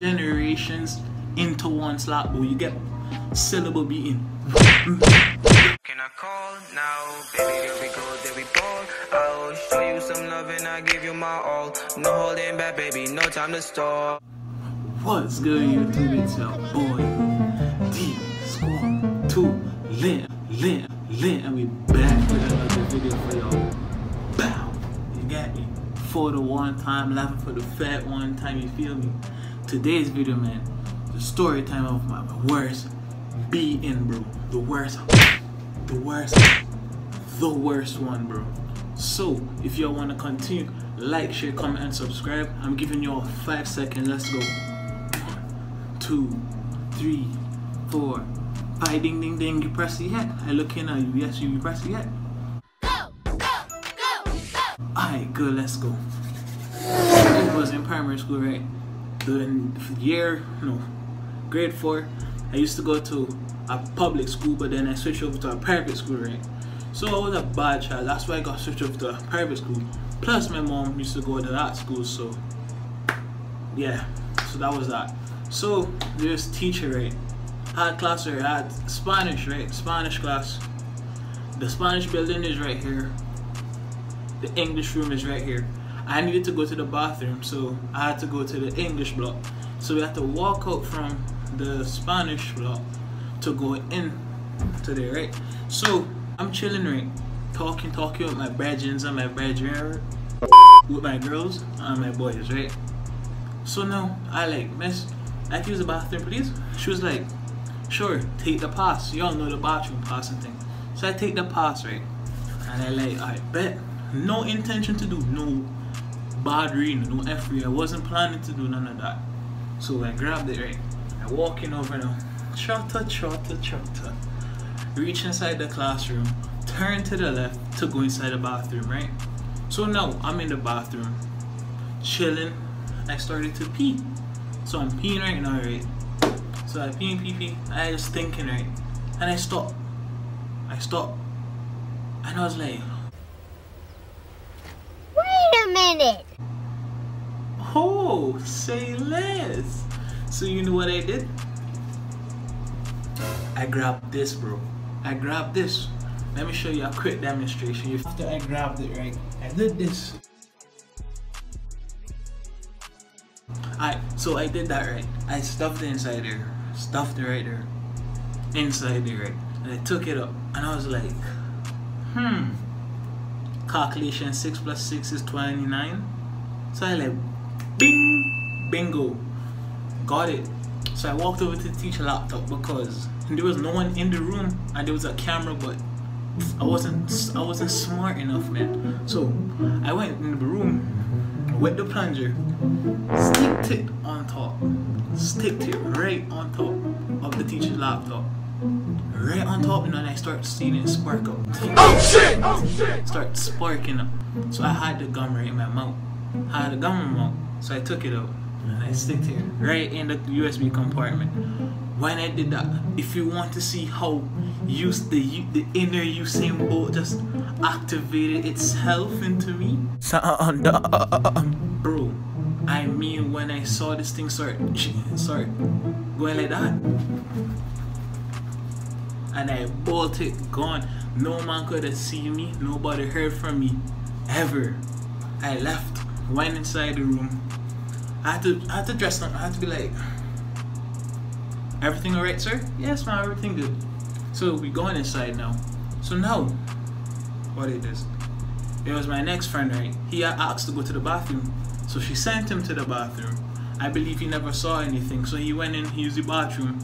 generations into one slap, bro. You get syllable beating. Can I call now, baby? Here we go, there we ball. I'll show you some love and I give you my all. No holding back, baby, no time to stall. What's good, YouTube? It's your boy D2L, and we back with another video for y'all. Bow, you get me? For the one time, laughing for the fat one time, you feel me? Today's video, man, the story time of my worst beating, bro. The worst one, bro. So if y'all want to continue, like, share, comment, and subscribe. I'm giving y'all 5 seconds. Let's go. 1, 2, 3, 4, 5. Ding, ding, ding. You press it yet? I looking at you. Yes, you press it yet? Go, go, go, go. Alright, good. Let's go. It was in primary school, right? Grade 4, I used to go to a public school, but then I switched over to a private school, right? So I was a bad child, that's why I got switched over to a private school. Plus my mom used to go to that school, so yeah, so that was that. So there's teacher, right? I had class, right? I had Spanish, right? Spanish class. The Spanish building is right here. The English room is right here. I needed to go to the bathroom, so I had to go to the English block. So we had to walk out from the Spanish block to go in today, right? So I'm chilling, right? Talking with my brethrens and my brethren, with my girls and my boys, right? So now I like, miss, I can use the bathroom, please? She was like, sure, take the pass. Y'all know the bathroom pass and things. So I take the pass, right? And I like, I bet, no intention to do no bad reading, no effort. I wasn't planning to do none of that. So I grabbed it, right? I walk in over now. Trotter. Reach inside the classroom. Turn to the left to go inside the bathroom, right? So now I'm in the bathroom, chilling. I started to pee. So I'm peeing right now, right? So I pee. I was thinking, right? And I stopped. And I was like, minute. Oh, say less. So you know what I did? I grabbed this, bro. I grabbed this. Let me show you a quick demonstration. After I grabbed it, right, I did this. So I did that, right? I stuffed it inside there. Stuffed it right there. Inside there, right? And I took it up. And I was like, calculation 6 plus 6 is 29, so I like, bing, bingo, got it. So I walked over to the teacher laptop because there was no one in the room and there was a camera, but I wasn't smart enough, man. So I went in the room with the plunger, sticked it right on top of the teacher's laptop. Right on top, and then I start seeing it spark up. Oh shit! Start sparking up. So I had the gum right in my mouth. So I took it out and I sticked it right in the USB compartment. When I did that, if you want to see how the inner Usain Bolt just activated itself into me, bro. I mean, when I saw this thing start going like that. And I bolted, gone. No man could have seen me. Nobody heard from me, ever. I left, went inside the room. I had to dress up. I had to be like, everything alright, sir? Yes, ma'am, everything good. So we going inside now. So now, what it is? It was my next friend, right? He had asked to go to the bathroom, so she sent him to the bathroom. I believe he never saw anything, so he went in, he used the bathroom,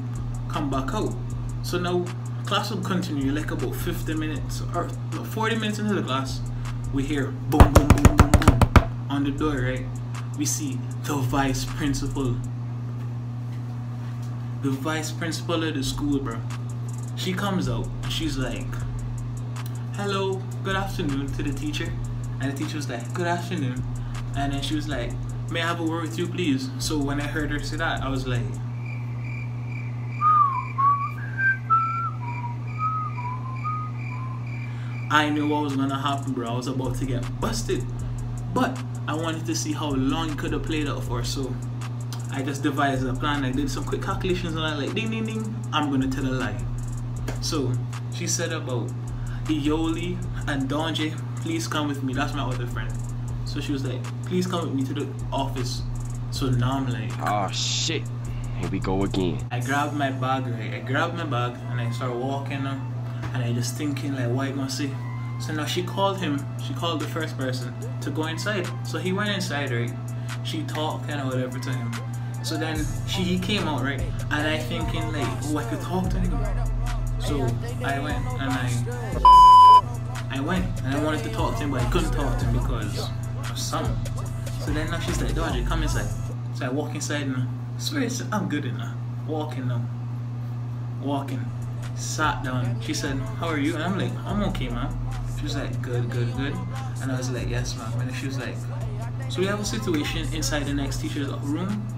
come back out. So now, class will continue like about 50 minutes or 40 minutes into the class. We hear boom, boom, boom, boom, boom on the door, right? We see the vice principal. The vice principal of the school, bro. She comes out and she's like, hello, good afternoon, to the teacher. And the teacher was like, good afternoon. And then she was like, may I have a word with you, please? So when I heard her say that, I was like, I knew what was gonna happen, bro. I was about to get busted, but I wanted to see how long it could have played out for, so I just devised a plan. I did some quick calculations and I like ding ding ding, I'm gonna tell a lie. So she said about Yoli and Donjae, please come with me. That's my other friend. So she was like, please come with me to the office. So now I'm like, oh shit, here we go again. I grabbed my bag, right? I grabbed my bag and I started walking up, and I just thinking like, what I gonna say? So now she called him, she called the first person to go inside. So he went inside, right? She talked and whatever to him. So then he came out, right? And I thinking like, oh, I could talk to him. So I went and I wanted to talk to him, but I couldn't talk to him because of something. So then now she's like, Donjae, come inside. So I walk inside now. Swear I'm good enough. Walking now. Walking. Sat down. She said, how are you? And I'm like, I'm okay, ma'am. She was like, good, good, good. And I was like, yes, ma'am. And she was like, so we have a situation inside the next teacher's room.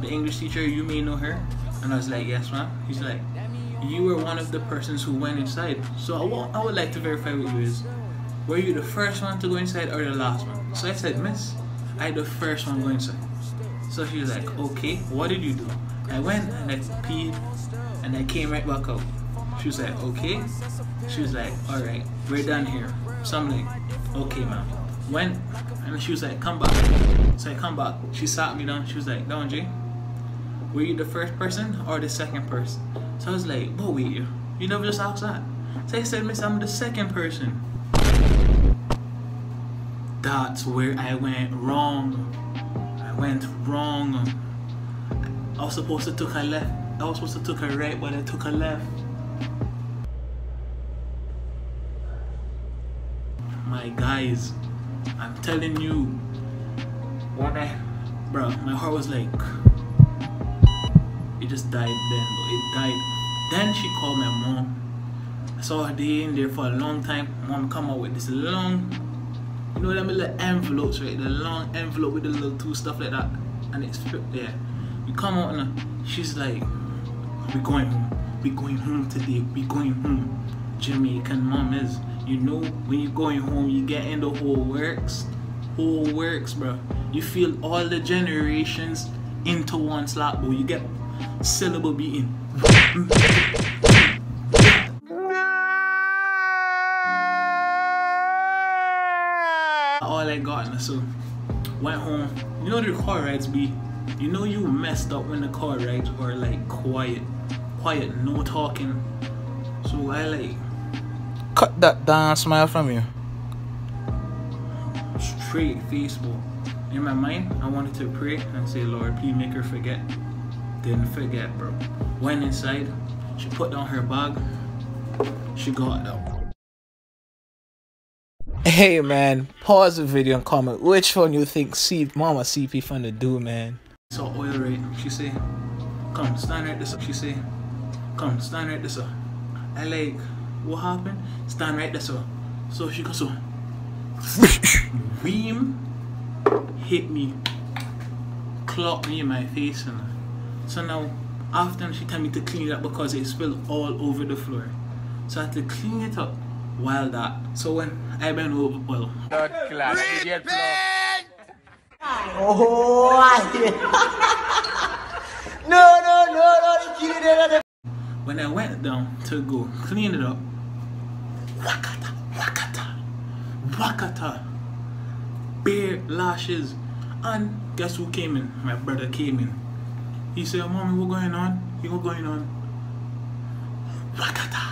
The English teacher, you may know her. And I was like, yes, ma'am. He's like, you were one of the persons who went inside. So I would like to verify with you is, were you the first one to go inside or the last one? So I said, miss, I the first one going inside. So she was like, okay, what did you do? I went and I peed and I came right back out. She was like, okay. She was like, all right, we're done here. So I'm like, okay, ma'am. Went and she was like, come back. So I come back. She sat me down. She was like, Donjae, were you the first person or the second person? So I was like, but wait, you never just asked that. So I said, miss, I'm the second person. That's where I went wrong. I went wrong. I was supposed to took a left. I was supposed to took a right, but I took a left. My guys, I'm telling you, bro, my heart was like, it just died then, bro. It died. Then she called my mom. I saw her day in there for a long time. Mom come out with this long, you know them little envelopes, right? The long envelope with the little two stuff like that, and it's stripped there. We come out and she's like, we're going home. We're going home today. We're going home. Jamaican mom is, you know, when you're going home, you get in the whole works, bro. You feel all the generations into one slap, bro. You get syllable beaten. All I got, so went home. You know the car rides be, you know you messed up when the car rides are like quiet, no talking. So I like cut that down smile from you. Straight Facebook. In my mind, I wanted to pray and say, Lord, please make her forget. Didn't forget, bro. Went inside. She put down her bag. She got out. Hey man, pause the video and comment which one you think Mama CP fun to do, man. So oil right, she say, come stand right this up. She say, come stand right this up. I like, what happened? Stand right this up. So she goes so, beam hit me, clocked me in my face, and so now after she tell me to clean it up because it spilled all over the floor. So I had to clean it up. While that, so when I been over, well, no. When I went down to go clean it up, wakata, bare lashes, and guess who came in? My brother came in. He said, "Mommy, what going on? What going on?" Wakata.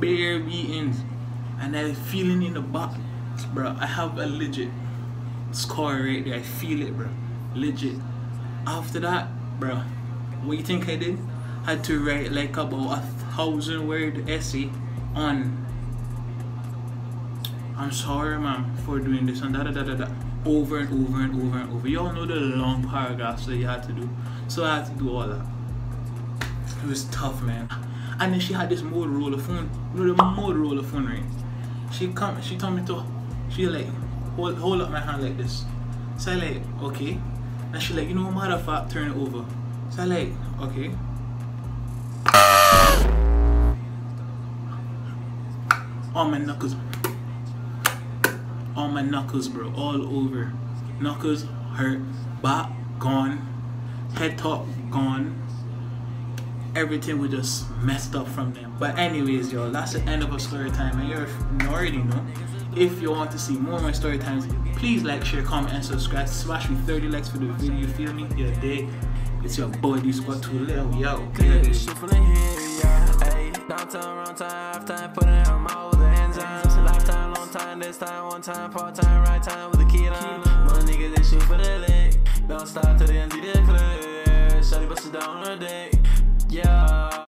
Bare beatings, and that feeling in the back, bro. I have a legit scar right there. I feel it, bro. Legit. After that, bro, what you think I did? I had to write like about 1,000-word essay on, I'm sorry, ma'am, for doing this and da da da, over and over and over and over. You all know the long paragraphs that you had to do, so I had to do all that. It was tough, man. And then she had this Motorola phone, you know the Motorola phone, right? She told me to, she like, hold up my hand like this. So I like, okay. And she like, you know, matter of fact, turn it over. So I like, okay. All my knuckles. All my knuckles, bro, all over. Knuckles hurt. bop gone, head talk gone. Everything was just messed up from them. But anyways, y'all, that's the end of a story time, and you already know. If you want to see more of my story times, please like, share, comment, and subscribe. Smash me 30 likes for the video. You feel me? Your day. It's your boy DS2L. Yo. Downtown, round time, half time, putting out my old enzymes. Lifetime, long time, this time, one time, part time, right time with a key line. My niggas, they shoot for the lick. Don't stop till the end of the clip. Shawty busts down on a dick. Yeah.